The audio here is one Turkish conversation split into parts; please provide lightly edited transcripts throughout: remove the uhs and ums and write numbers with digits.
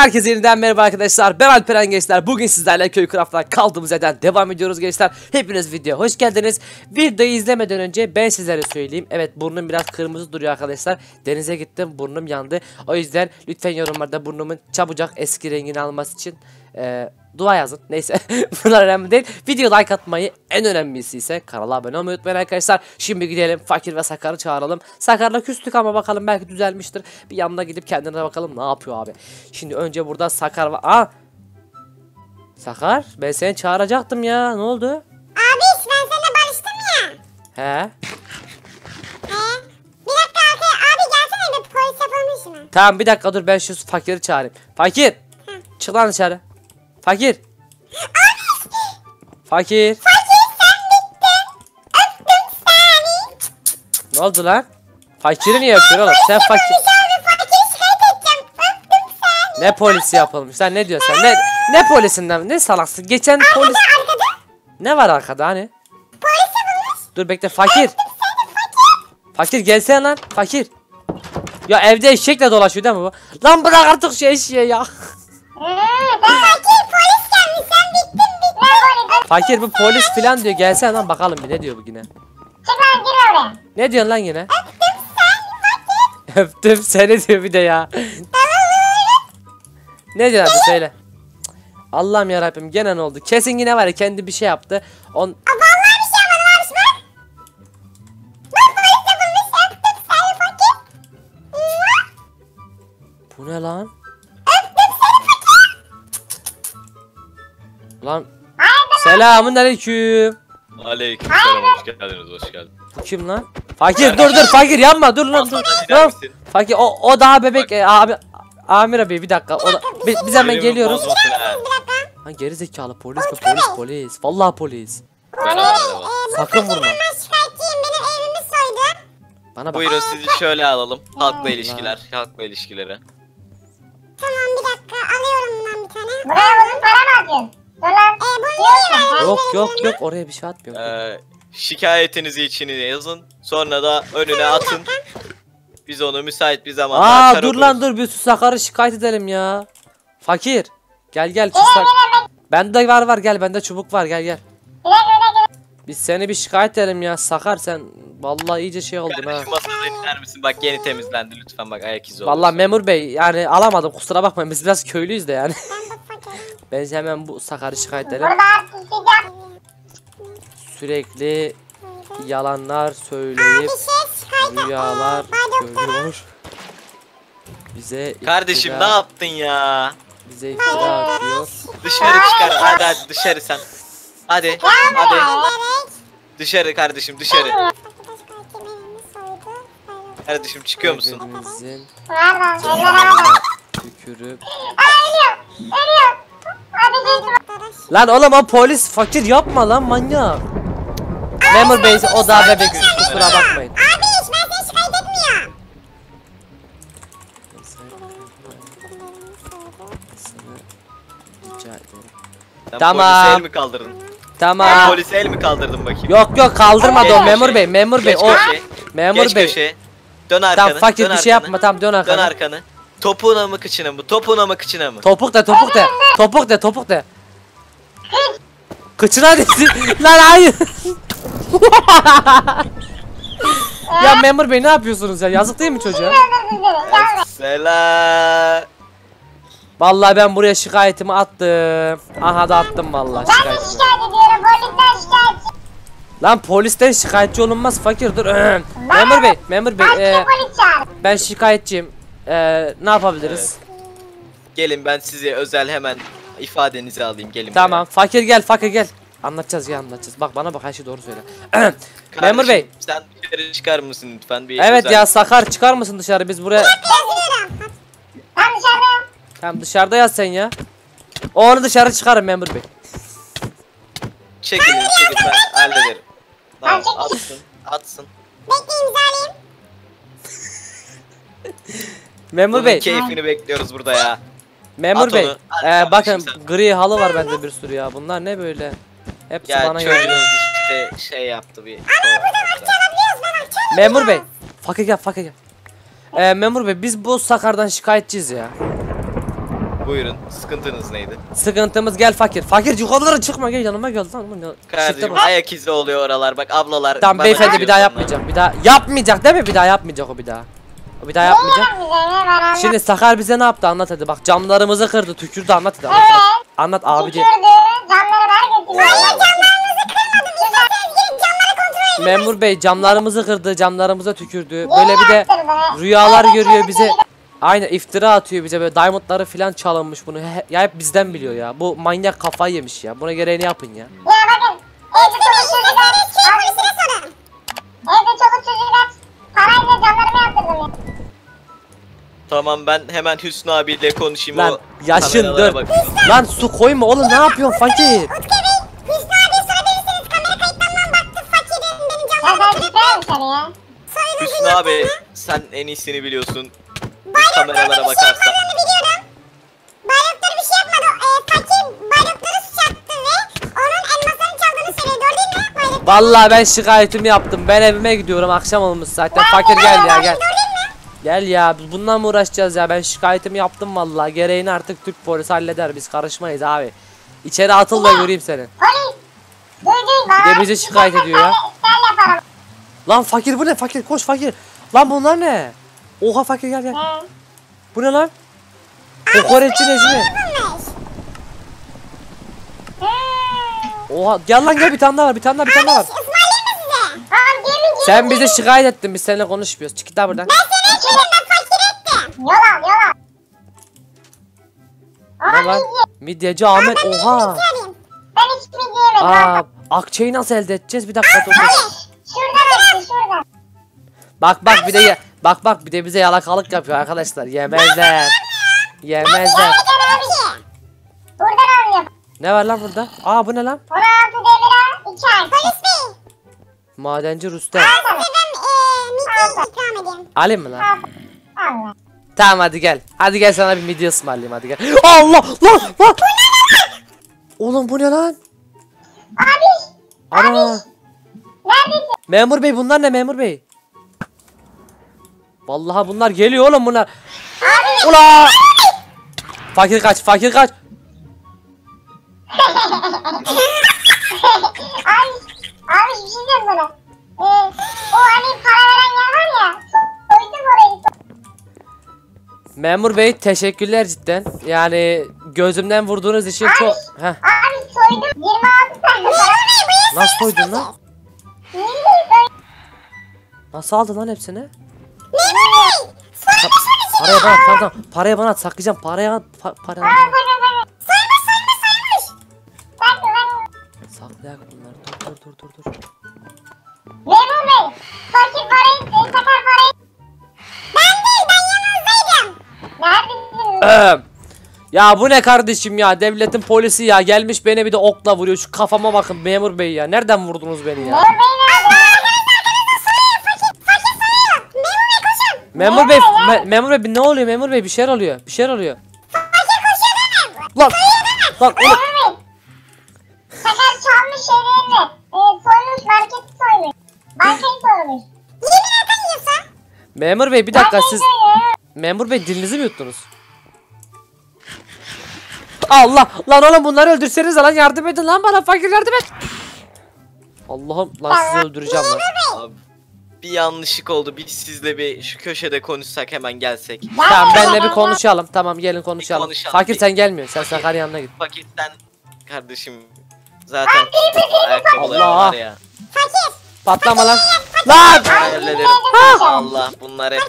Herkese yeniden merhaba arkadaşlar, ben Alperen gençler. Bugün sizlerle köy kraft'tan kaldığımız yerden devam ediyoruz gençler. Hepiniz videoya hoş geldiniz. Videoyu izlemeden önce ben sizlere söyleyeyim. Evet, burnum biraz kırmızı duruyor arkadaşlar. Denize gittim, burnum yandı. O yüzden lütfen yorumlarda burnumun çabucak eski rengini alması için dua yazın. Neyse bunlar önemli değil. Video like atmayı, en önemlisi ise kanala abone olmayı unutmayın arkadaşlar. Şimdi gidelim fakir ve Sakar'ı çağıralım. Sakar'la küstük ama bakalım belki düzelmiştir. Bir yanına gidip kendine bakalım ne yapıyor abi. Şimdi önce burada Sakar var. Aa! Sakar, ben seni çağıracaktım ya. Ne oldu? Abi ben seninle barıştım ya. He. Bir dakika abi gelsene, bir polis yapalım işine. Tamam bir dakika dur, ben şu fakiri çağırayım. Fakir! Çık lan dışarı. Fakir. Abi. Fakir. Fakir sen bittin. Öptüm seni. Ne oldu lan? Fakiri niye öpüyor oğlum? Sen fakir. Ne polisi yapılmış? Sen ne diyorsun? Ne polisinden? Ne salaksın? Geçen arkada, polis. Arkada. Ne var arkada hani? Polis yapılmış. Dur bekle fakir. Öptüm seni, fakir. Fakir gelsene lan. Fakir. Ya evde eşekle dolaşıyor değil mi bu? Lan bırak artık şu eşeği ya. Fakir polis gelmiş, sen bittin. Fakir bu polis filan diyor, gelsene lan bakalım bir ne diyor bu yine. Çıkar gir oraya. Ne diyorsun lan yine? Öptüm seni fakir. Öptüm seni diyor bir de ya. Ne diyor abi söyle. Allah'ım yarabbim gene ne oldu? Kesin yine var ya, kendi bir şey yaptı. On... Vallahi bir şey yapmadım abi. Bak polis yapılmış, öptüm seni fakir. Bu ne lan? Lan selamünaleyküm. Aleykümselam, hoş geldiniz, hoş geldin. Bu kim lan? Fakir yani dur fakir yanma dur lan dur. Fakir o daha bebek abi. Amir abi bir dakika. Biz hemen geliyoruz. Ha geri zekalı polis mi? Polis. Vallahi polis. Sakın vurma. Bana bak. Buyurun sizi şöyle alalım. Halkla ilişkiler, halkla ilişkileri. Tamam bir dakika alıyorum lan bir tane. Buraya vurun, para mı atıyorsun? Yok oraya bir şey atmıyorum. Şikayetinizi içine yazın, sonra da önüne atın. Biz onu müsait bir zamanda atar okuruz. Dur lan dur, bir Sakar'ı şikayet edelim ya. Fakir gel Sakar. Bende var gel, bende çubuk var gel. Biz seni bir şikayet edelim ya Sakar, sen vallahi iyice şey oldun ha. Masayı iner misin? Bak yeni temizlendi, lütfen bak ayak izi oldu. Vallahi memur bey yani alamadım, kusura bakmayın, biz biraz köylüyüz de yani. Ben hemen bu Sakar'ı şikayet ederim. Sürekli yalanlar söyleyip rüyalar görüyor. Bize kardeşim iftira, ne yaptın ya? Bize iftira atıyor. Dışarı çıkar hadi dışarı sen. Hadi. Dışarı kardeşim dışarı. Kardeşim çıkıyor musun? Tükürüp. Ölüyor. Lan oğlum o polis fakir yapma lan manyak. Memur bey o daha bebek, kusura bakmayın. Abi hiç ben seni şikayet etmiyorum. Tamam. Polise el mi kaldırdın? Tamam. Ben polise el mi kaldırdım bakayım? Yok kaldırmadı o memur bey. Memur bey. Dön arkanı. Tam fakir bir şey yapma, tam dön arkanı. Topuğuna mı kıçına mı? Topuk de. Kıçına desin. Lan hayır. Ya memur bey ne yapıyorsunuz ya? Yazık değil mi çocuğa? Selam. Vallahi ben buraya şikayetimi attım. Aha da attım vallahi şikayetimi. Ben şikayet ediyorum. Polisten şikayetçi. Lan polisten şikayetçi olunmaz fakir dur. Memur bey. Ben şikayetçiyim. Ne yapabiliriz? Gelin ben size özel hemen ifadenizi alayım, gelin. Tamam buraya. Fakir gel. Anlatacağız. Bak bana bak, her şey doğru söyle. Memur bey. Sen dışarı çıkar mısın lütfen? Bir evet ya Sakar çıkar mısın dışarı, biz buraya. Ben dışarıdayım. Tamam dışarıda yaz sen ya. Onu dışarı çıkarın memur bey. Çekilin ben hallederim. Tamam atsın. Bekleyin imzalayayım. Memur bey. Keyfini bekliyoruz burada ya. Memur bey. Bakın gri halı var bende bir sürü ya. Bunlar ne böyle? Hepsi ya, bana geliyor. İşte şey yaptı bir. Memur bey. Fakir gel. Memur bey biz bu Sakar'dan şikayetçiyiz ya. Buyurun, sıkıntınız neydi? Sıkıntımız gel fakir. Fakir yukarılara çıkma, gel yanıma gel lan. Kardeşim ayak izi oluyor oralar bak ablalar. Tamam beyefendi bir daha yapmayacak. Onları. Bir daha yapmayacak değil mi? Bir daha yapmayacak o bir daha. O bir daha yapmayacak. Şimdi Sakar bize ne yaptı anlat hadi bak, camlarımızı kırdı, tükürdü, anlat hadi. Anlat, evet, anlat abi. Tükürdü, camları var ya. Memur bey camlarımızı kırdı, camlarımıza tükürdü. Böyle bir de rüyalar görüyor bize. Aynı iftira atıyor bize, böyle diamondları filan çalınmış bunu. Ya hep bizden biliyor ya. Bu manyak kafayı yemiş ya. Buna gereğini yapın ya. Ya bakın. Evde çoluk çocuğu parayla camlarımı yaptırdım ya. Tamam ben hemen Hüsnü abiyle konuşayım. Lan yaşın 4. Lan su koyma oğlum, ne yapıyorsun fakir? Hüsnü abi sen en iyisini biliyorsun. Kameralara bakarsan. BAY DOKTOR bir şey yapmadı. Fakir BAY DOKTOR'u suçlattı ve onun elmasını çaldığını söyledi. Doğru değil mi BAY DOKTOR? Vallahi ben şikayetimi yaptım. Ben evime gidiyorum. Akşam olmuş zaten. Fakir gel ya gel. Gel ya, bundan mı uğraşacağız ya? Ben şikayetimi yaptım vallahi. Gereğini artık Türk polisi halleder. Biz karışmayız abi. İçeri atıl da göreyim seni. Bir de bize şikayet ediyor ya. Lan fakir bu ne? Fakir koş fakir. Lan bunlar ne? Oha fakir gel gel. Bu ne lan? Kokoreci Necmi. Oha gel lan gel, bir tane daha var, bir tane daha, bir tane daha var. Sen bize şikayet ettin, biz seninle konuşmuyoruz. Çık git daha buradan. Ben seni etmedim, ben fakir ettim. Yola yola. Ne lan? Midyeci Ahmet oha. Ben hiç midye yemedim. Akçeyi nasıl elde edeceğiz? Bir dakika dur. Bak bak bir de ye, bak bak bir de bize yalakalık yapıyor arkadaşlar. Yemezler. Yemezler. Ne var lan burada? Aa bu ne lan? 16 devre 2 ay. Polis bey. Madenci Rus'ta. Alayım mı lan? Allah. Tamam hadi gel. Hadi gel sana bir midye ısmarlayayım hadi gel. Allah lan lan. Oğlum bu ne lan? Abi. Ana. Memur bey bunlar ne memur bey? Vallahi bunlar geliyor oğlum bunlar. Abi. Ula! Fakir kaç, fakir kaç. Abi bir şey diyeyim sana. O hani para veren yer var ya. Koydum orayı. Memur bey teşekkürler cidden. Yani gözümden vurduğunuz için abi, çok. Heh. Abi soydum 26 tane. Nasıl soydun lan? Nasıl aldın lan hepsini? Parayı bana at, tamam tamam. Parayı bana at, saklayacağım. Parayı at, parayı at. Saymış, saymış, saymış. Saklayak bunları, dur. Memur bey, fakir parayı, sakar parayı. Ben değil, ben yanınızdaydım. Neredeydin? Ya bu ne kardeşim ya, devletin polisi ya. Gelmiş beni bir de okla vuruyor. Şu kafama bakın memur bey ya. Nereden vurdunuz beni ya? Memur bey nerede? Memur bey, memur bey ne oluyor memur bey, bir şeyler oluyor, bir şeyler oluyor. Fakir koşuyor lan. Lan memur bey. Sakar çalmış şeyleri, soymuş, marketi soymuş. Marketi soymuş. Yemin atan yiyorsa. Memur bey bir dakika siz. Memur bey dilinizi mi yuttunuz? Allah lan oğlum bunları öldürseniz lan, yardım edin lan bana fakir, yardım et. Allah'ım lan sizi öldüreceğim lan. Bir yanlışlık oldu. Biz sizle bir şu köşede konuşsak, hemen gelsek. Tamam benle bir konuşalım. Tamam gelin konuşalım. Konuşalım. Fakir sen gelmiyorsun. Sen Sakar yanına git. Fakir sen kardeşim zaten Allah ya. Fakir. Patlama lan. Lan! Allah bunlar hep.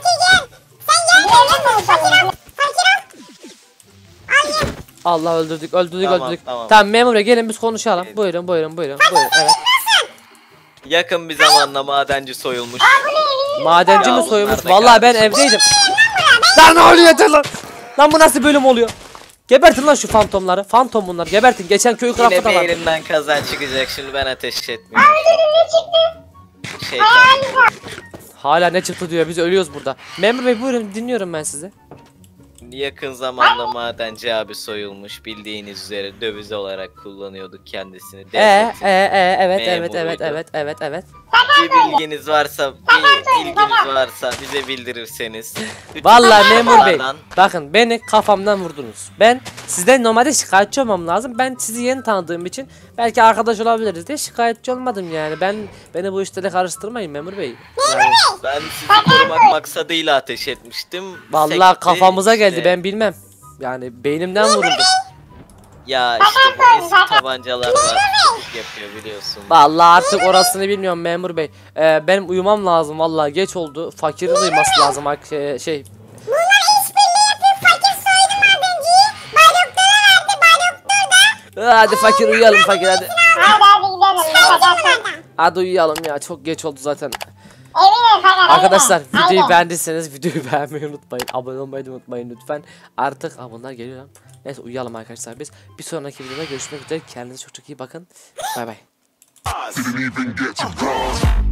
Allah öldürdük. Öldürdük. Tamam memura gelin biz konuşalım. Evet. Buyurun. Evet. Yakın bir zamanda madenci soyulmuş. Madenci mi soyulmuş? Vallahi ben evdeydim. Lan ne oluyor yeter lan? Lan bu nasıl bölüm oluyor? Gebertin lan şu fantomları. Fantom bunlar. Gebertin. Geçen köy kraftı da var. Elimden kazan çıkacak şimdi, ben ateş etmiyorum. Şeytan. Hala ne çıktı diyor. Biz ölüyoruz burada. Memur bey buyurun dinliyorum ben sizi. Yakın zamanda madenci abi soyulmuş, bildiğiniz üzere döviz olarak kullanıyorduk kendisini. Evet. Bir bilginiz varsa, bize bildirirseniz. Vallahi memur bey, bakın beni kafamdan vurdunuz. Ben sizden normalde şikayetçi olmam lazım. Ben sizi yeni tanıdığım için belki arkadaş olabiliriz diye şikayetçi olmadım yani. Beni bu işlere karıştırmayın memur bey. Yani ben sizi korumak maksadıyla ateş etmiştim. Vallahi kafamıza geldi işte. Ben bilmem. Yani beynimden vuruldu. Ya işte bu eski tabancalar var. Yapıyor biliyorsun. Vallahi artık orasını bilmiyorum memur bey. Benim uyumam lazım vallahi, geç oldu. Fakirin uyuması lazım. Bunlar işbirliği yapıp fakir soydu madenciyi. BAY DOKTOR'a verdi. BAY DOKTOR da. Hadi fakir uyuyalım fakir hadi. Hadi uyuyalım ya, çok geç oldu zaten. Arkadaşlar videoyu beğendiyseniz videoyu beğenmeyi unutmayın. Abone olmayı da unutmayın lütfen. Artık abonlar geliyor lan. Neyse uyuyalım arkadaşlar biz. Bir sonraki videoda görüşmek üzere. Kendinize çok iyi bakın. Bay bay.